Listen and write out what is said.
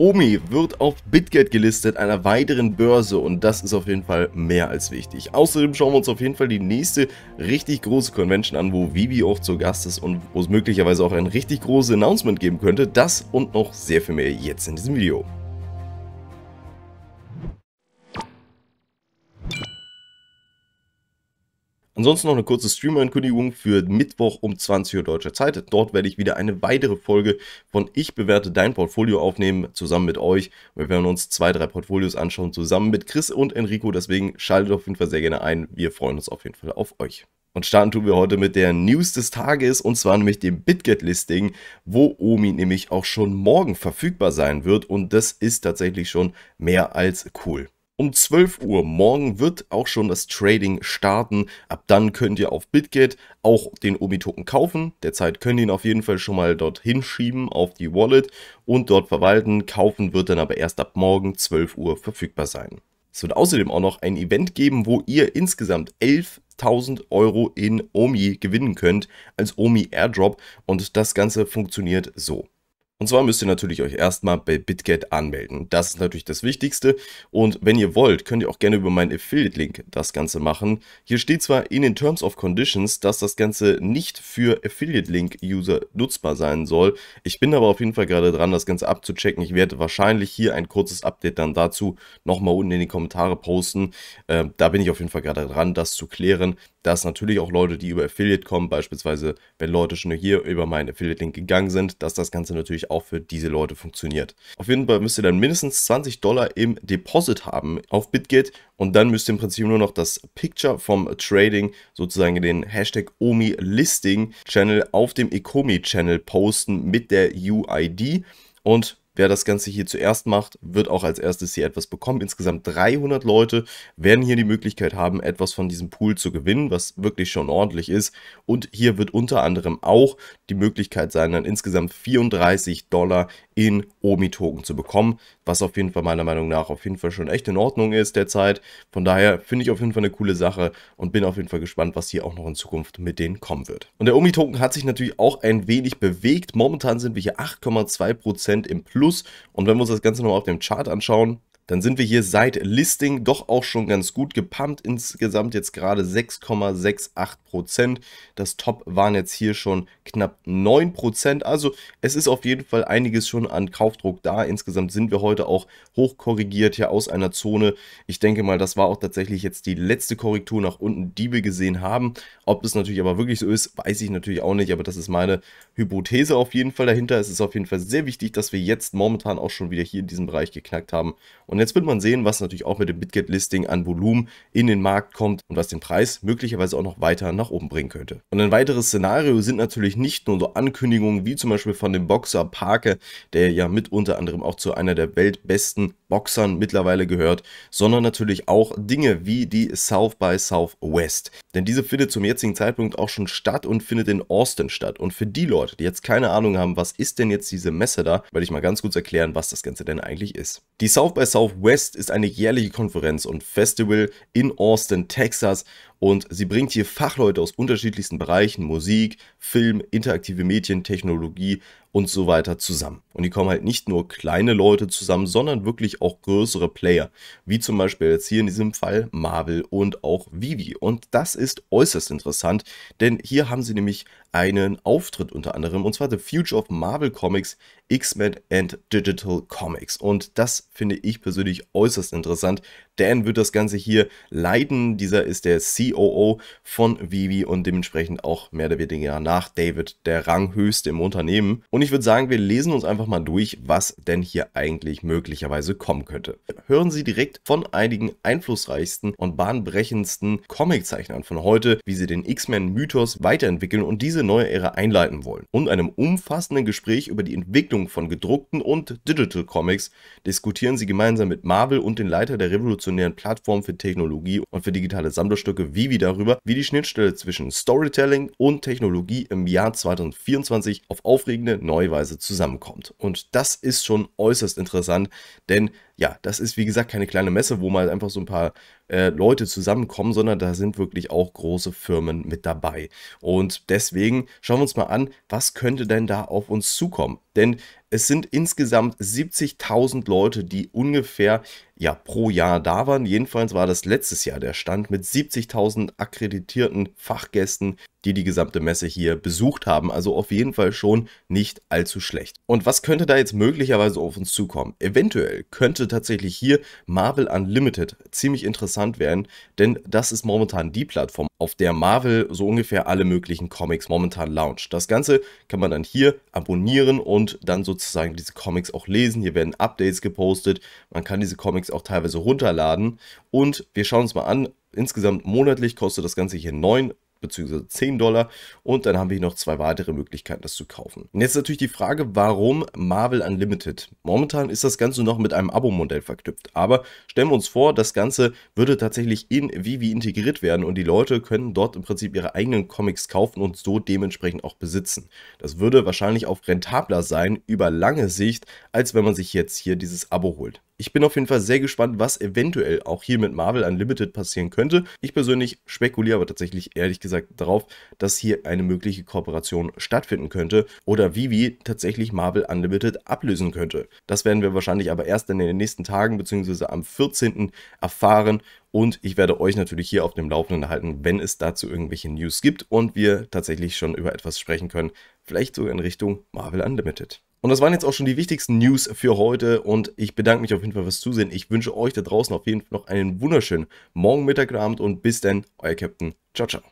OMI wird auf Bitget gelistet, einer weiteren Börse, und das ist auf jeden Fall mehr als wichtig. Außerdem schauen wir uns auf jeden Fall die nächste richtig große Convention an, wo VeVe auch zu Gast ist und wo es möglicherweise auch ein richtig großes Announcement geben könnte. Das und noch sehr viel mehr jetzt in diesem Video. Ansonsten noch eine kurze Streamer-Ankündigung für Mittwoch um 20 Uhr deutscher Zeit. Dort werde ich wieder eine weitere Folge von Ich bewerte dein Portfolio aufnehmen, zusammen mit euch. Wir werden uns 2, 3 Portfolios anschauen, zusammen mit Chris und Enrico. Deswegen schaltet auf jeden Fall sehr gerne ein. Wir freuen uns auf jeden Fall auf euch. Und starten tun wir heute mit der News des Tages, und zwar nämlich dem Bitget-Listing, wo OMI nämlich auch schon morgen verfügbar sein wird. Und das ist tatsächlich schon mehr als cool. Um 12 Uhr morgen wird auch schon das Trading starten. Ab dann könnt ihr auf Bitget auch den OMI-Token kaufen. Derzeit könnt ihr ihn auf jeden Fall schon mal dorthin schieben auf die Wallet und dort verwalten. Kaufen wird dann aber erst ab morgen 12 Uhr verfügbar sein. Es wird außerdem auch noch ein Event geben, wo ihr insgesamt 11.000 € in OMI gewinnen könnt als OMI-Airdrop, und das Ganze funktioniert so. Und zwar müsst ihr natürlich euch erstmal bei Bitget anmelden. Das ist natürlich das Wichtigste. Und wenn ihr wollt, könnt ihr auch gerne über meinen Affiliate-Link das Ganze machen. Hier steht zwar in den Terms of Conditions, dass das Ganze nicht für Affiliate-Link-User nutzbar sein soll. Ich bin aber auf jeden Fall gerade dran, das Ganze abzuchecken. Ich werde wahrscheinlich hier ein kurzes Update dann dazu nochmal unten in die Kommentare posten. Da bin ich auf jeden Fall gerade dran, das zu klären. Dass natürlich auch Leute, die über Affiliate kommen, beispielsweise wenn Leute schon hier über meinen Affiliate-Link gegangen sind, dass das Ganze natürlich auch für diese Leute funktioniert. Auf jeden Fall müsst ihr dann mindestens $20 im Deposit haben auf Bitget, und dann müsst ihr im Prinzip nur noch das Picture vom Trading, sozusagen den Hashtag OMI Listing Channel auf dem Ecomi Channel posten mit der UID, und wer das Ganze hier zuerst macht, wird auch als erstes hier etwas bekommen. Insgesamt 300 Leute werden hier die Möglichkeit haben, etwas von diesem Pool zu gewinnen, was wirklich schon ordentlich ist. Und hier wird unter anderem auch die Möglichkeit sein, dann insgesamt $34 in OMI-Token zu bekommen, was auf jeden Fall meiner Meinung nach auf jeden Fall schon echt in Ordnung ist derzeit. Von daher finde ich auf jeden Fall eine coole Sache und bin auf jeden Fall gespannt, was hier auch noch in Zukunft mit denen kommen wird. Und der OMI-Token hat sich natürlich auch ein wenig bewegt. Momentan sind wir hier 8,2% im Plus. Und wenn wir uns das Ganze nochmal auf dem Chart anschauen, dann sind wir hier seit Listing doch auch schon ganz gut gepumpt. Insgesamt jetzt gerade 6,68%. Das Top waren jetzt hier schon knapp 9%. Also es ist auf jeden Fall einiges schon an Kaufdruck da. Insgesamt sind wir heute auch hochkorrigiert hier aus einer Zone. Ich denke mal, das war auch tatsächlich jetzt die letzte Korrektur nach unten, die wir gesehen haben. Ob das natürlich aber wirklich so ist, weiß ich natürlich auch nicht. Aber das ist meine Hypothese auf jeden Fall dahinter. Es ist auf jeden Fall sehr wichtig, dass wir jetzt momentan auch schon wieder hier in diesem Bereich geknackt haben. Und jetzt wird man sehen, was natürlich auch mit dem Bitget-Listing an Volumen in den Markt kommt und was den Preis möglicherweise auch noch weiter nach oben bringen könnte. Und ein weiteres Szenario sind natürlich nicht nur so Ankündigungen wie zum Beispiel von dem Boxer Parker, der ja mit unter anderem auch zu einer der weltbesten Boxern mittlerweile gehört, sondern natürlich auch Dinge wie die South by Southwest. Denn diese findet zum jetzigen Zeitpunkt auch schon statt und findet in Austin statt. Und für die Leute, die jetzt keine Ahnung haben, was ist denn jetzt diese Messe da, werde ich mal ganz kurz erklären, was das Ganze denn eigentlich ist. Die South by Southwest ist eine jährliche Konferenz und Festival in Austin, Texas, und sie bringt hier Fachleute aus unterschiedlichsten Bereichen, Musik, Film, interaktive Medien, Technologie und so weiter zusammen. Und die kommen halt nicht nur kleine Leute zusammen, sondern wirklich auch größere Player, wie zum Beispiel jetzt hier in diesem Fall Marvel und auch VeVe. Und das ist äußerst interessant, denn hier haben sie nämlich einen Auftritt unter anderem, und zwar The Future of Marvel Comics, X-Men and Digital Comics. Und das finde ich persönlich äußerst interessant. Dan wird das Ganze hier leiten. Dieser ist der COO von VeVe und dementsprechend auch mehr oder weniger nach David der Ranghöchste im Unternehmen. Und ich würde sagen, wir lesen uns einfach mal durch, was denn hier eigentlich möglicherweise kommen könnte. Hören Sie direkt von einigen einflussreichsten und bahnbrechendsten Comiczeichnern von heute, wie sie den X-Men-Mythos weiterentwickeln und diese neue Ära einleiten wollen. Und einem umfassenden Gespräch über die Entwicklung von gedruckten und Digital Comics diskutieren sie gemeinsam mit Marvel und den Leiter der revolutionären Plattform für Technologie und für digitale Sammlerstücke VeVe darüber, wie die Schnittstelle zwischen Storytelling und Technologie im Jahr 2024 auf aufregende Neuweise zusammenkommt. Und das ist schon äußerst interessant, denn ja, das ist wie gesagt keine kleine Messe, wo mal einfach so ein paar Leute zusammenkommen, sondern da sind wirklich auch große Firmen mit dabei. Und deswegen schauen wir uns mal an, was könnte denn da auf uns zukommen? Denn es sind insgesamt 70.000 Leute, die ungefähr ja, pro Jahr da waren. Jedenfalls war das letztes Jahr der Stand mit 70.000 akkreditierten Fachgästen, die die gesamte Messe hier besucht haben. Also auf jeden Fall schon nicht allzu schlecht. Und was könnte da jetzt möglicherweise auf uns zukommen? Eventuell könnte tatsächlich hier Marvel Unlimited ziemlich interessant werden, denn das ist momentan die Plattform, auf der Marvel so ungefähr alle möglichen Comics momentan launcht. Das Ganze kann man dann hier abonnieren und dann sozusagen diese Comics auch lesen. Hier werden Updates gepostet, man kann diese Comics auch teilweise runterladen und wir schauen uns mal an, insgesamt monatlich kostet das Ganze hier 9 bzw. 10 Dollar und dann haben wir hier noch 2 weitere Möglichkeiten, das zu kaufen. Und jetzt natürlich die Frage, warum Marvel Unlimited? Momentan ist das Ganze noch mit einem Abo-Modell verknüpft, aber stellen wir uns vor, das Ganze würde tatsächlich in VeVe integriert werden und die Leute können dort im Prinzip ihre eigenen Comics kaufen und so dementsprechend auch besitzen. Das würde wahrscheinlich auch rentabler sein über lange Sicht, als wenn man sich jetzt hier dieses Abo holt. Ich bin auf jeden Fall sehr gespannt, was eventuell auch hier mit Marvel Unlimited passieren könnte. Ich persönlich spekuliere aber tatsächlich ehrlich gesagt darauf, dass hier eine mögliche Kooperation stattfinden könnte oder VeVe tatsächlich Marvel Unlimited ablösen könnte. Das werden wir wahrscheinlich aber erst in den nächsten Tagen bzw. am 14. erfahren. Und ich werde euch natürlich hier auf dem Laufenden halten, wenn es dazu irgendwelche News gibt und wir tatsächlich schon über etwas sprechen können, vielleicht sogar in Richtung Marvel Unlimited. Und das waren jetzt auch schon die wichtigsten News für heute und ich bedanke mich auf jeden Fall fürs Zusehen. Ich wünsche euch da draußen auf jeden Fall noch einen wunderschönen Morgen, Mittag, Abend und bis dann, euer Captain. Ciao, ciao.